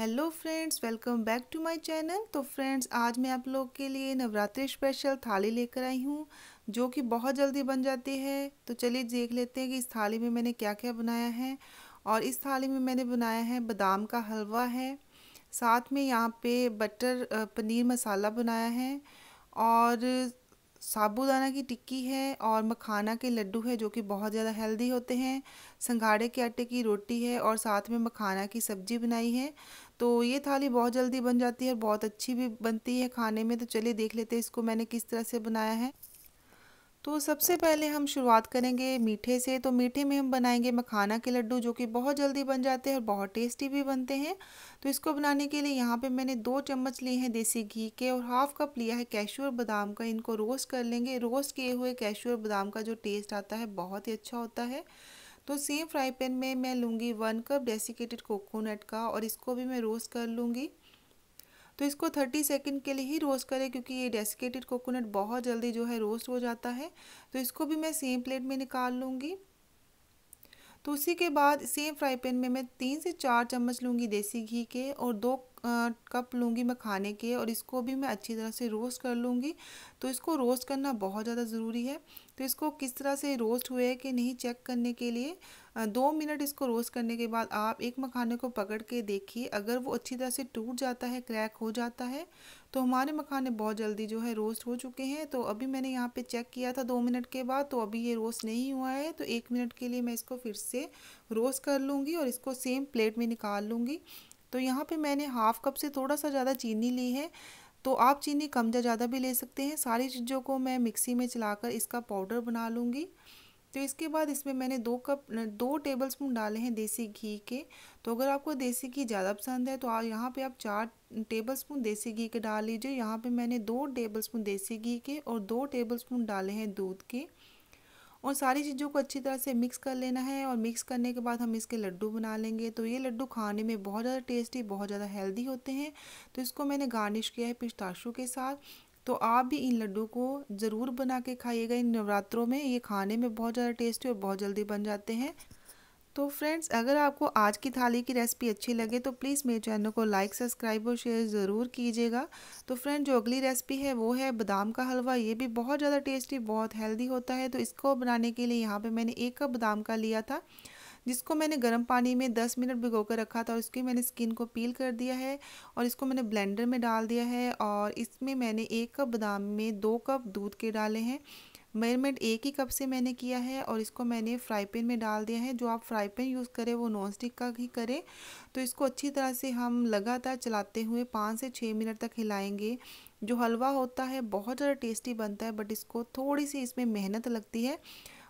Hello friends, welcome back to my channel. तो friends, आज मैं आप लोग के लिए नवरात्रि स्पेशल थाली लेकर आई हूँ जो कि बहुत जल्दी बन जाती है। तो चलिए देख लेते हैं कि इस थाली में मैंने क्या क्या बनाया है। और इस थाली में मैंने बनाया है बादाम का हलवा है, साथ में यहाँ पे बटर पनीर मसाला बनाया है और साबूदाना की टिक्की है और मखाना के लड्डू है जो कि बहुत ज़्यादा हेल्दी होते हैं। सिंघाड़े के आटे की रोटी है और साथ में मखाना की सब्ज़ी बनाई है। तो ये थाली बहुत जल्दी बन जाती है और बहुत अच्छी भी बनती है खाने में। तो चलिए देख लेते हैं इसको मैंने किस तरह से बनाया है। तो सबसे पहले हम शुरुआत करेंगे मीठे से। तो मीठे में हम बनाएंगे मखाना के लड्डू जो कि बहुत जल्दी बन जाते हैं और बहुत टेस्टी भी बनते हैं। तो इसको बनाने के लिए यहाँ पे मैंने 2 चम्मच लिए हैं देसी घी के और 1/2 कप लिया है कैश्यू और बादाम का। इनको रोस्ट कर लेंगे। रोस्ट किए हुए कैश्यू और बादाम का जो टेस्ट आता है बहुत ही अच्छा होता है। तो सेम फ्राई पैन में मैं लूँगी 1 कप डेसिकेटेड कोकोनट का और इसको भी मैं रोस्ट कर लूँगी। तो इसको 30 सेकंड के लिए ही रोस्ट करें क्योंकि ये डेसिकेटेड कोकोनट बहुत जल्दी जो है रोस्ट हो जाता है। तो इसको भी मैं सेम प्लेट में निकाल लूँगी। तो उसी के बाद सेम फ्राई पैन में मैं 3 से 4 चम्मच लूँगी देसी घी के और 2 कप लूँगी मखाने के और इसको भी मैं अच्छी तरह से रोस्ट कर लूँगी। तो इसको रोस्ट करना बहुत ज़्यादा ज़रूरी है। तो इसको किस तरह से रोस्ट हुए कि नहीं चेक करने के लिए 2 मिनट इसको रोस्ट करने के बाद आप एक मखाने को पकड़ के देखिए। अगर वो अच्छी तरह से टूट जाता है, क्रैक हो जाता है, तो हमारे मखाने बहुत जल्दी जो है रोस्ट हो चुके हैं। तो अभी मैंने यहाँ पर चेक किया था 2 मिनट के बाद, तो अभी ये रोस्ट नहीं हुआ है। तो 1 मिनट के लिए मैं इसको फिर से रोस्ट कर लूँगी और इसको सेम प्लेट में निकाल लूँगी। तो यहाँ पे मैंने 1/2 कप से थोड़ा सा ज़्यादा चीनी ली है। तो आप चीनी कम या ज़्यादा भी ले सकते हैं। सारी चीज़ों को मैं मिक्सी में चलाकर इसका पाउडर बना लूँगी। तो इसके बाद इसमें मैंने 2 टेबलस्पून डाले हैं देसी घी के। तो अगर आपको देसी घी ज़्यादा पसंद है तो आप यहाँ पे आप 4 टेबलस्पून देसी घी के डाल लीजिए। यहाँ पे मैंने 2 टेबलस्पून देसी घी के और 2 टेबलस्पून डाले हैं दूध के और सारी चीज़ों को अच्छी तरह से मिक्स कर लेना है। और मिक्स करने के बाद हम इसके लड्डू बना लेंगे। तो ये लड्डू खाने में बहुत ज़्यादा टेस्टी, बहुत ज़्यादा हेल्दी होते हैं। तो इसको मैंने गार्निश किया है पिस्ताशू के साथ। तो आप भी इन लड्डू को ज़रूर बना के खाइएगा इन नवरात्रों में। ये खाने में बहुत ज़्यादा टेस्टी और बहुत जल्दी बन जाते हैं। तो फ्रेंड्स, अगर आपको आज की थाली की रेसिपी अच्छी लगे तो प्लीज़ मेरे चैनल को लाइक, सब्सक्राइब और शेयर ज़रूर कीजिएगा। तो फ्रेंड्स, जो अगली रेसिपी है वो है बादाम का हलवा। ये भी बहुत ज़्यादा टेस्टी, बहुत हेल्दी होता है। तो इसको बनाने के लिए यहाँ पे मैंने 1 कप बादाम का लिया था जिसको मैंने गर्म पानी में 10 मिनट भिगो कर रखा था और इसकी मैंने स्किन को पील कर दिया है और इसको मैंने ब्लेंडर में डाल दिया है। और इसमें मैंने 1 कप बादाम में 2 कप दूध के डाले हैं। मेजरमेंट 1 ही कप से मैंने किया है और इसको मैंने फ्राई पैन में डाल दिया है। जो आप फ्राई पैन यूज़ करें वो नॉन स्टिक का ही करें। तो इसको अच्छी तरह से हम लगातार चलाते हुए 5 से 6 मिनट तक हिलाएंगे। जो हलवा होता है बहुत ज़्यादा टेस्टी बनता है, बट इसको थोड़ी सी इसमें मेहनत लगती है,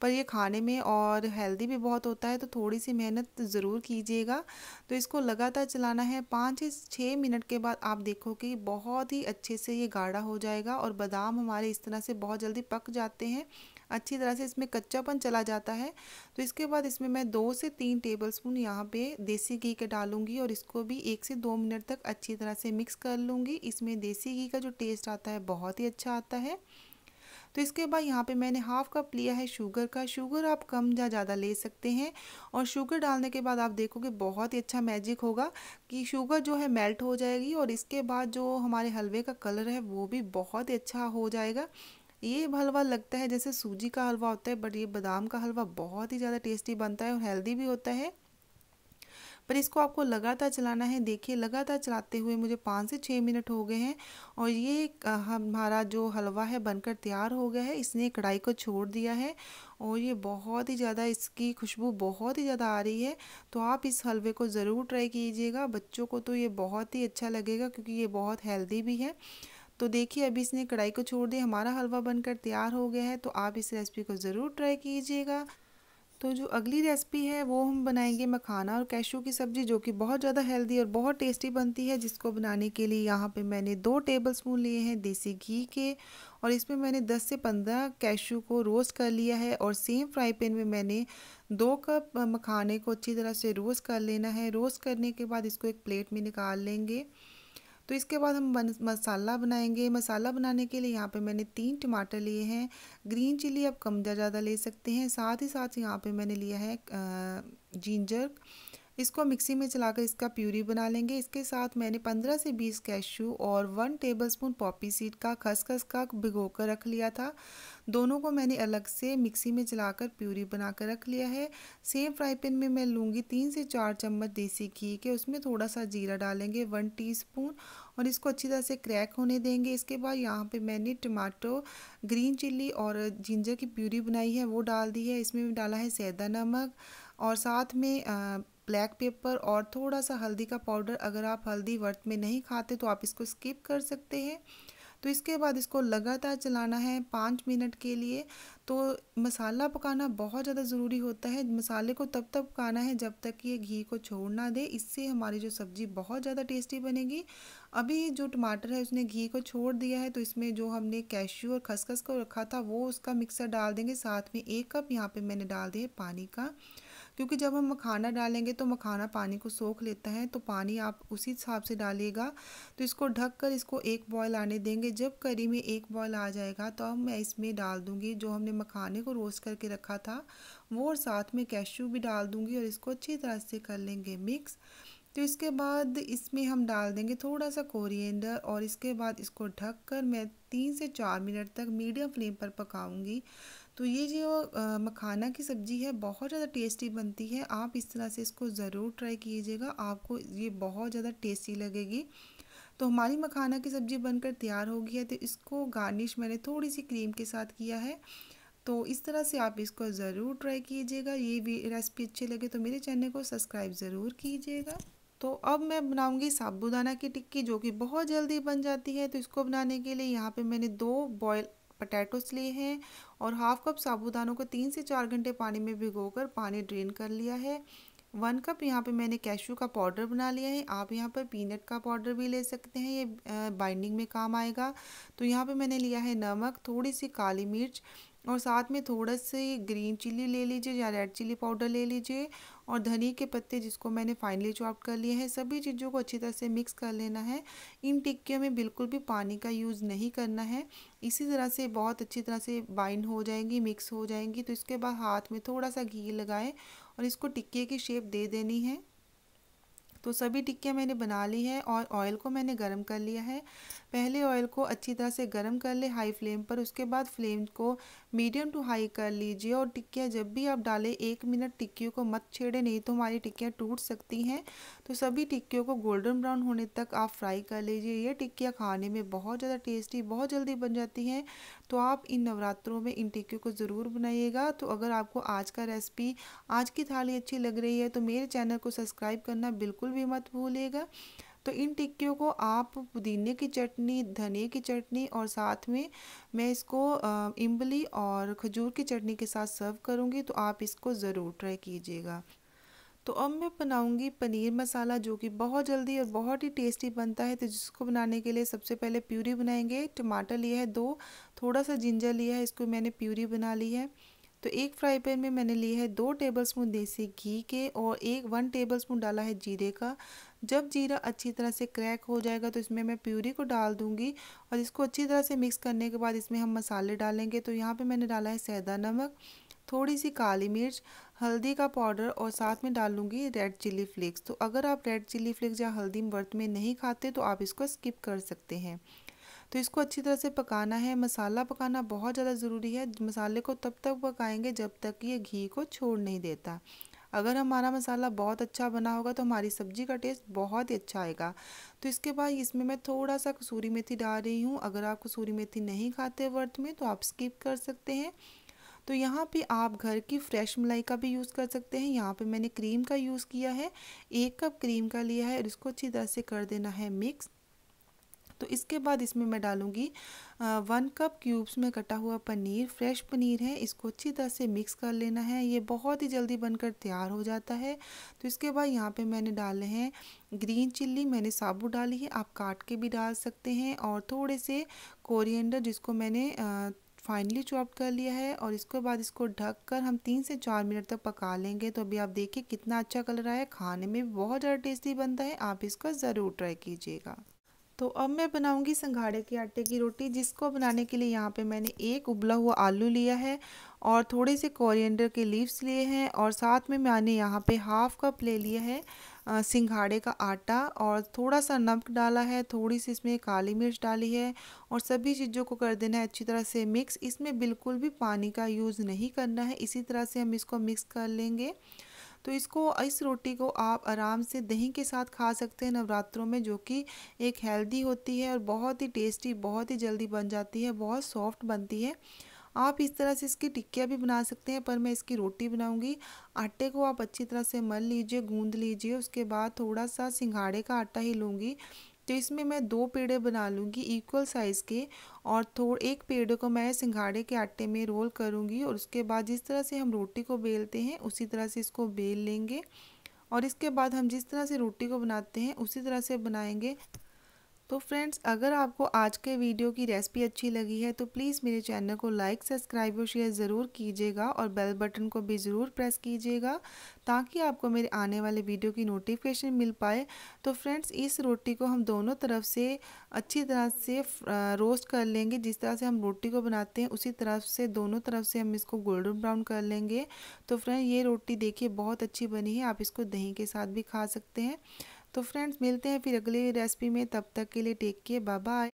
पर ये खाने में और हेल्दी भी बहुत होता है। तो थोड़ी सी मेहनत ज़रूर कीजिएगा। तो इसको लगातार चलाना है। 5 से 6 मिनट के बाद आप देखो कि बहुत ही अच्छे से ये गाढ़ा हो जाएगा और बादाम हमारे इस तरह से बहुत जल्दी पक जाते हैं, अच्छी तरह से इसमें कच्चापन चला जाता है। तो इसके बाद इसमें मैं 2 से 3 टेबलस्पून यहाँ पे देसी घी के डालूँगी और इसको भी 1 से 2 मिनट तक अच्छी तरह से मिक्स कर लूँगी। इसमें देसी घी का जो टेस्ट आता है बहुत ही अच्छा आता है। तो इसके बाद यहाँ पे मैंने 1/2 कप लिया है शुगर का। शुगर आप कम या ज़्यादा ले सकते हैं। और शुगर डालने के बाद आप देखोगे बहुत ही अच्छा मैजिक होगा कि शुगर जो है मेल्ट हो जाएगी और इसके बाद जो हमारे हलवे का कलर है वो भी बहुत ही अच्छा हो जाएगा। ये हलवा लगता है जैसे सूजी का हलवा होता है, बट ये बादाम का हलवा बहुत ही ज़्यादा टेस्टी बनता है और हेल्दी भी होता है। पर इसको आपको लगातार चलाना है। देखिए, लगातार चलाते हुए मुझे 5 से 6 मिनट हो गए हैं और ये हमारा जो हलवा है बनकर तैयार हो गया है। इसने कढ़ाई को छोड़ दिया है और ये बहुत ही ज़्यादा, इसकी खुशबू बहुत ही ज़्यादा आ रही है। तो आप इस हलवे को ज़रूर ट्राई कीजिएगा। बच्चों को तो ये बहुत ही अच्छा लगेगा क्योंकि ये बहुत हेल्दी भी है। तो देखिए, अभी इसने कढ़ाई को छोड़ दिया, हमारा हलवा बनकर तैयार हो गया है। तो आप इस रेसिपी को ज़रूर ट्राई कीजिएगा। तो जो अगली रेसिपी है वो हम बनाएंगे मखाना और कैशू की सब्ज़ी जो कि बहुत ज़्यादा हेल्दी और बहुत टेस्टी बनती है। जिसको बनाने के लिए यहाँ पे मैंने 2 टेबलस्पून लिए हैं देसी घी के और इसमें मैंने 10 से 15 कैशू को रोस्ट कर लिया है और सेम फ्राई पैन में मैंने 2 कप मखाने को अच्छी तरह से रोस्ट कर लेना है। रोस्ट करने के बाद इसको एक प्लेट में निकाल लेंगे। तो इसके बाद हम मसाला बनाएंगे। मसाला बनाने के लिए यहाँ पे मैंने 3 टमाटर लिए हैं। ग्रीन चिली आप कम ज़्यादा ले सकते हैं। साथ ही साथ यहाँ पे मैंने लिया है जिंजर इसको मिक्सी में चलाकर इसका प्यूरी बना लेंगे। इसके साथ मैंने 15 से 20 कैशू और 1 टेबलस्पून पॉपी सीड का खसखस का भिगोकर रख लिया था। दोनों को मैंने अलग से मिक्सी में चलाकर प्यूरी बनाकर रख लिया है। सेम फ्राई पैन में मैं लूँगी 3 से 4 चम्मच देसी घी के, उसमें थोड़ा सा जीरा डालेंगे 1 टीस्पून और इसको अच्छी तरह से क्रैक होने देंगे। इसके बाद यहाँ पे मैंने टमाटो, ग्रीन चिल्ली और जिंजर की प्यूरी बनाई है वो डाल दी है। इसमें डाला है सैदा नमक और साथ में ब्लैक पेपर और थोड़ा सा हल्दी का पाउडर। अगर आप हल्दी व्रत में नहीं खाते तो आप इसको स्किप कर सकते हैं। तो इसके बाद इसको लगातार चलाना है 5 मिनट के लिए। तो मसाला पकाना बहुत ज़्यादा ज़रूरी होता है। मसाले को तब तक पकाना है जब तक ये घी को छोड़ ना दे, इससे हमारी जो सब्ज़ी बहुत ज़्यादा टेस्टी बनेगी। अभी जो टमाटर है उसने घी को छोड़ दिया है, तो इसमें जो हमने कैश्यू और खसखस को रखा था वो उसका मिक्सर डाल देंगे। साथ में 1 कप यहाँ पर मैंने डाल दिया पानी का, क्योंकि जब हम मखाना डालेंगे तो मखाना पानी को सोख लेता है, तो पानी आप उसी हिसाब से डालिएगा। तो इसको ढककर इसको 1 बॉयल आने देंगे। जब करी में 1 बॉयल आ जाएगा तो अब मैं इसमें डाल दूंगी जो हमने मखाने को रोस्ट करके रखा था वो, और साथ में कैशू भी डाल दूंगी और इसको अच्छी तरह से कर लेंगे मिक्स। तो इसके बाद इसमें हम डाल देंगे थोड़ा सा कोरिएंडर और इसके बाद इसको ढककर मैं 3 से 4 मिनट तक मीडियम फ्लेम पर पकाऊंगी। तो ये जो मखाना की सब्ज़ी है बहुत ज़्यादा टेस्टी बनती है। आप इस तरह से इसको ज़रूर ट्राई कीजिएगा, आपको ये बहुत ज़्यादा टेस्टी लगेगी। तो हमारी मखाना की सब्ज़ी बनकर तैयार हो गई है। तो इसको गार्निश मैंने थोड़ी सी क्रीम के साथ किया है। तो इस तरह से आप इसको ज़रूर ट्राई कीजिएगा। ये भी रेसिपी अच्छी लगे तो मेरे चैनल को सब्सक्राइब ज़रूर कीजिएगा। तो अब मैं बनाऊंगी साबूदाना की टिक्की जो कि बहुत जल्दी बन जाती है। तो इसको बनाने के लिए यहाँ पे मैंने 2 बॉयल पटैटोस लिए हैं और 1/2 कप साबूदानों को 3 से 4 घंटे पानी में भिगोकर पानी ड्रेन कर लिया है। 1 कप यहाँ पे मैंने कैशू का पाउडर बना लिया है। आप यहाँ पर पीनट का पाउडर भी ले सकते हैं, ये बाइंडिंग में काम आएगा। तो यहाँ पे मैंने लिया है नमक, थोड़ी सी काली मिर्च और साथ में थोड़ा सी ग्रीन चिली ले लीजिए या रेड चिली पाउडर ले लीजिए और धनिया के पत्ते जिसको मैंने फाइनली चॉप कर लिए हैं। सभी चीज़ों को अच्छी तरह से मिक्स कर लेना है। इन टिक्कियों में बिल्कुल भी पानी का यूज़ नहीं करना है। इसी तरह से बहुत अच्छी तरह से बाइंड हो जाएंगी, मिक्स हो जाएंगी। तो इसके बाद हाथ में थोड़ा सा घी लगाएं और इसको टिक्के की शेप दे देनी है। तो सभी टिक्कियाँ मैंने बना ली हैं और ऑयल को मैंने गरम कर लिया है। पहले ऑयल को अच्छी तरह से गरम कर ले हाई फ्लेम पर, उसके बाद फ्लेम को मीडियम टू हाई कर लीजिए। और टिक्कियाँ जब भी आप डालें 1 मिनट टिक्कियों को मत छेड़े, नहीं तो हमारी टिक्कियाँ टूट सकती हैं। तो सभी टिक्कियों को गोल्डन ब्राउन होने तक आप फ्राई कर लीजिए। ये टिक्कियाँ खाने में बहुत ज़्यादा टेस्टी, बहुत जल्दी बन जाती हैं। तो आप इन नवरात्रों में इन टिक्कियों को ज़रूर बनाइएगा। तो अगर आपको आज का रेसिपी, आज की थाली अच्छी लग रही है तो मेरे चैनल को सब्सक्राइब करना बिल्कुल भी मत भूलिएगा। तो इन टिक्कियों को आप पुदीने की चटनी, धनिया की चटनी और साथ में मैं इसको इमली और खजूर की चटनी के साथ सर्व करूंगी। तो आप इसको ज़रूर ट्राई कीजिएगा। तो अब मैं बनाऊंगी पनीर मसाला जो कि बहुत जल्दी और बहुत ही टेस्टी बनता है। तो जिसको बनाने के लिए सबसे पहले प्यूरी बनाएंगे। टमाटर लिया है 2, थोड़ा सा जिंजर लिया है, इसको मैंने प्यूरी बना ली है। तो एक फ्राई पैन में मैंने लिए है 2 टेबलस्पून देसी घी के और 1 टेबलस्पून डाला है जीरे का। जब जीरा अच्छी तरह से क्रैक हो जाएगा तो इसमें मैं प्यूरी को डाल दूंगी और इसको अच्छी तरह से मिक्स करने के बाद इसमें हम मसाले डालेंगे। तो यहाँ पे मैंने डाला है सैदा नमक, थोड़ी सी काली मिर्च, हल्दी का पाउडर और साथ में डालूंगी रेड चिली फ्लेक्स। तो अगर आप रेड चिली फ्लेक्स या हल्दी व्रत में नहीं खाते तो आप इसको स्किप कर सकते हैं। तो इसको अच्छी तरह से पकाना है। मसाला पकाना बहुत ज़्यादा ज़रूरी है। मसाले को तब तक पकाएंगे जब तक ये घी को छोड़ नहीं देता। अगर हमारा मसाला बहुत अच्छा बना होगा तो हमारी सब्ज़ी का टेस्ट बहुत ही अच्छा आएगा। तो इसके बाद इसमें मैं थोड़ा सा कसूरी मेथी डाल रही हूँ। अगर आप कसूरी मेथी नहीं खाते व्रत में तो आप स्किप कर सकते हैं। तो यहाँ पे आप घर की फ्रेश मलाई का भी यूज़ कर सकते हैं। यहाँ पे मैंने क्रीम का यूज़ किया है, 1 कप क्रीम का लिया है और इसको अच्छी तरह से कर देना है मिक्स। तो इसके बाद इसमें मैं डालूंगी 1 कप क्यूब्स में कटा हुआ पनीर, फ्रेश पनीर है। इसको अच्छी तरह से मिक्स कर लेना है, ये बहुत ही जल्दी बनकर तैयार हो जाता है। तो इसके बाद यहाँ पे मैंने डाले हैं ग्रीन चिल्ली, मैंने साबुत डाली है, आप काट के भी डाल सकते हैं, और थोड़े से कोरिएंडर जिसको मैंने फाइनली चॉप कर लिया है। और इसके बाद इसको ढककर हम 3 से 4 मिनट तक पका लेंगे। तो अभी आप देखिए कितना अच्छा कलर आया, खाने में बहुत ज़्यादा टेस्टी बनता है। आप इसको ज़रूर ट्राई कीजिएगा। तो अब मैं बनाऊंगी सिंघाड़े के आटे की रोटी, जिसको बनाने के लिए यहाँ पे मैंने एक उबला हुआ आलू लिया है और थोड़े से कोरिएंडर के लीव्स लिए हैं और साथ में मैंने यहाँ पे हाफ कप ले लिया है सिंघाड़े का आटा और थोड़ा सा नमक डाला है, थोड़ी सी इसमें काली मिर्च डाली है और सभी चीज़ों को कर देना है अच्छी तरह से मिक्स। इसमें बिल्कुल भी पानी का यूज़ नहीं करना है, इसी तरह से हम इसको मिक्स कर लेंगे। तो इस रोटी को आप आराम से दही के साथ खा सकते हैं नवरात्रों में, जो कि एक हेल्दी होती है और बहुत ही टेस्टी, बहुत ही जल्दी बन जाती है, बहुत सॉफ्ट बनती है। आप इस तरह से इसकी टिक्कियाँ भी बना सकते हैं, पर मैं इसकी रोटी बनाऊंगी। आटे को आप अच्छी तरह से मल लीजिए, गूंद लीजिए। उसके बाद थोड़ा सा सिंघाड़े का आटा ही लूँगी, तो इसमें मैं दो पेड़े बना लूँगी इक्वल साइज़ के और एक पेड़े को मैं सिंघाड़े के आटे में रोल करूँगी और उसके बाद जिस तरह से हम रोटी को बेलते हैं उसी तरह से इसको बेल लेंगे और इसके बाद हम जिस तरह से रोटी को बनाते हैं उसी तरह से बनाएंगे। तो फ्रेंड्स, अगर आपको आज के वीडियो की रेसिपी अच्छी लगी है तो प्लीज़ मेरे चैनल को लाइक, सब्सक्राइब और शेयर ज़रूर कीजिएगा और बेल बटन को भी ज़रूर प्रेस कीजिएगा ताकि आपको मेरे आने वाले वीडियो की नोटिफिकेशन मिल पाए। तो फ्रेंड्स, इस रोटी को हम दोनों तरफ से अच्छी तरह से रोस्ट कर लेंगे। जिस तरह से हम रोटी को बनाते हैं उसी तरफ से दोनों तरफ से हम इसको गोल्डन ब्राउन कर लेंगे। तो फ्रेंड्स, ये रोटी देखिए बहुत अच्छी बनी है, आप इसको दही के साथ भी खा सकते हैं। तो फ्रेंड्स, मिलते हैं फिर अगली रेसिपी में, तब तक के लिए टेक केयर, बाय बाय।